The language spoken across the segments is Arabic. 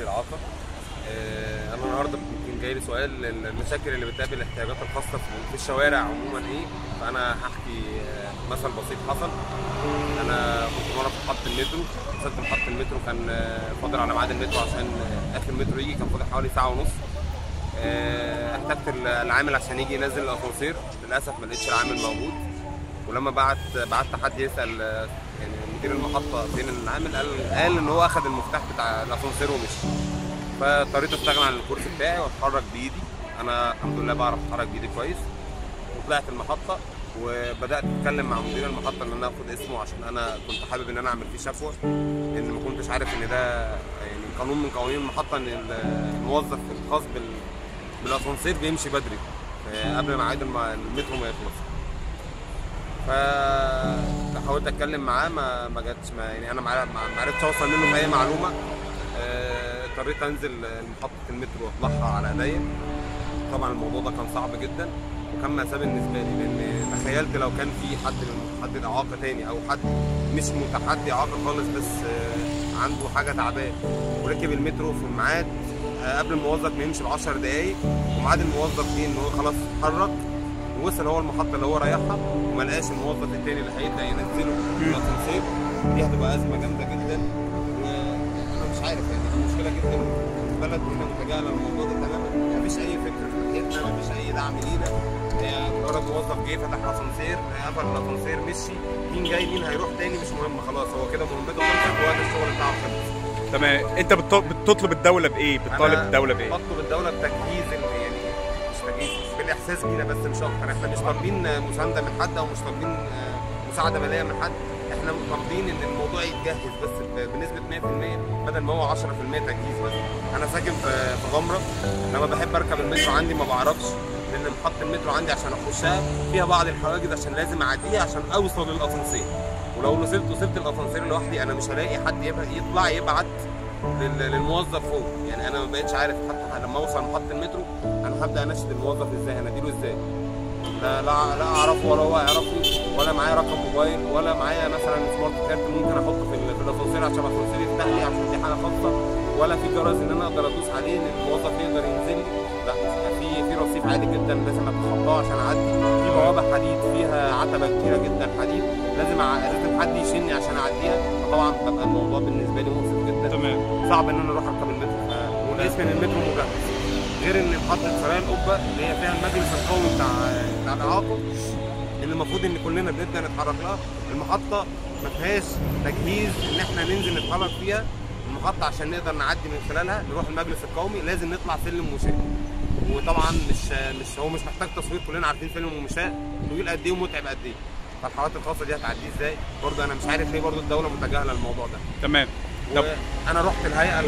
ذوي الاعاقه. انا النهارده كان جاي لي سؤال المشاكل اللي بتقابل الاحتياجات الخاصه في الشوارع عموما ايه، فانا هحكي مثل بسيط حصل. انا كنت مره في محطه المترو، وصلت محطه المترو كان فاضل على ميعاد المترو عشان اخر المترو يجي، كان فاضل حوالي ساعه ونص. احتجت العامل عشان يجي ينزل الاسانسير، للاسف ما لقيتش العامل موجود، ولما بعت حد يسال يعني مدير المحطه فين العامل، قال ان هو اخذ المفتاح بتاع الاسانسير ومشي. فاضطريت استغنى عن الكرسي بتاعي واتحرك بايدي، انا الحمد لله بعرف اتحرك بايدي كويس. وطلعت المحطه وبدات اتكلم مع مدير المحطه ان انا اخد اسمه، عشان انا كنت حابب ان انا اعمل فيه شفوه، ان ما كنتش عارف ان ده يعني قانون من قوانين المحطه ان الموظف الخاص بالاسانسير بيمشي بدري قبل ميعاد المترو ما يخلص. فحاولت اتكلم معاه، ما جاتش، يعني انا ما عرفتش اوصل منه باي معلومه. اضطريت انزل محطه المترو واطلعها على ايديا. طبعا الموضوع ده كان صعب جدا وكان مأساة بالنسبه لي، لان تخيلت لو كان في حد متحدد اعاقه تاني، او حد مش متحدي اعاقه خالص بس عنده حاجه تعباه، وركب المترو في الميعاد قبل الموظف ما يمشي ب 10 دقايق، وميعاد الموظف دي ان هو خلاص اتحرك ووصل هو المحطه اللي هو رايحها، وما لقاش الموظف التاني اللي هيبدا ينزله الاسانسير. دي هتبقى ازمه جامده جدا، وانا مش عارف يعني، دي مشكله جدا. البلد هنا متجاهله الموضوع ده تماما، مفيش اي فكره في ناحيتنا، مفيش اي دعم لينا. مجرد موظف جه فتح الاسانسير، قفل الاسانسير، مشي، مين جاي مين هيروح تاني مش مهم، خلاص هو كده مهمته خلصت ووقت الشغل بتاعه خلص. تمام. انت بتطلب الدوله بايه؟ بتطالب الدوله بايه؟ بطلب الدوله بتجهيز، يعني مش تجهيز بالاحساس بينا بس مش اكتر. احنا مش طالبين مسانده من حد او مش طالبين مساعده ماليه من حد، احنا طالبين ان الموضوع يتجهز بس بنسبه 100% بدل ما هو 10% تجهيز بس. انا ساكن في غمره، لما بحب اركب المترو عندي ما بعرفش، لان محطه المترو عندي عشان اخشها فيها بعض الحواجز عشان لازم اعديها عشان اوصل للاسانسير، ولو وصلت الاسانسير لوحدي انا مش هلاقي حد يطلع يبعت للموظف فوق. يعني انا ما بقتش عارف حتى لما اوصل محطه المترو انا هبدا اناشد الموظف ازاي، هناديله ازاي، لا اعرفه ولا هو يعرفني، ولا معايا رقم موبايل، ولا معايا مثلا سمارت كارت ممكن احطه في الاسانسير عشان الاسانسير يفتح لي عشان دي حاله خاصه، ولا في جرس ان انا اقدر ادوس عليه ان الموظف يقدر ينزل لي، لا في رصيف عادي جدا لازم اتخطاه عشان اعدي، في بوابه حديد فيها عتبه كتيره جدا حديد لازم حد يشني عشان اعديها، فطبعا بقى الموضوع بالنسبه لي مؤسف جدا. تمام. صعب ان انا اروح اركب المترو، والاسم ان المترو مجهز، غير ان محطه سراي القبه اللي هي فيها المجلس القومي بتاع الاعاقه اللي المفروض ان كلنا بنبدا نتحرك لها، المحطه ما فيهاش تجهيز ان احنا ننزل نتحرك فيها. المحطه عشان نقدر نعدي من خلالها نروح المجلس القومي لازم نطلع سلم مشاة، وطبعا مش هو مش محتاج تصوير، كلنا عارفين فيلم المشاة طويل قد ايه ومتعب قد ايه، فالحوارات الخاصه دي هتعديه ازاي؟ برضه انا مش عارف ليه برضه الدوله متجاهله الموضوع ده. تمام. طب انا رحت الهيئه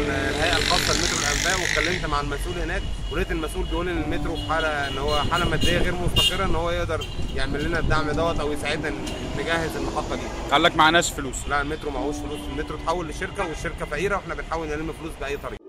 الخاصه لمترو الانفاق واتكلمت مع المسؤول هناك، ولقيت المسؤول بيقول ان المترو في حاله ان هو حاله ماديه غير مستقره، ان هو يقدر يعمل لنا الدعم دوت او يساعدنا نجهز المحطه دي. قال لك معناش فلوس؟ لا، المترو معهوش فلوس، المترو اتحول لشركه والشركه فقيره واحنا بنحاول نلم فلوس باي طريقه.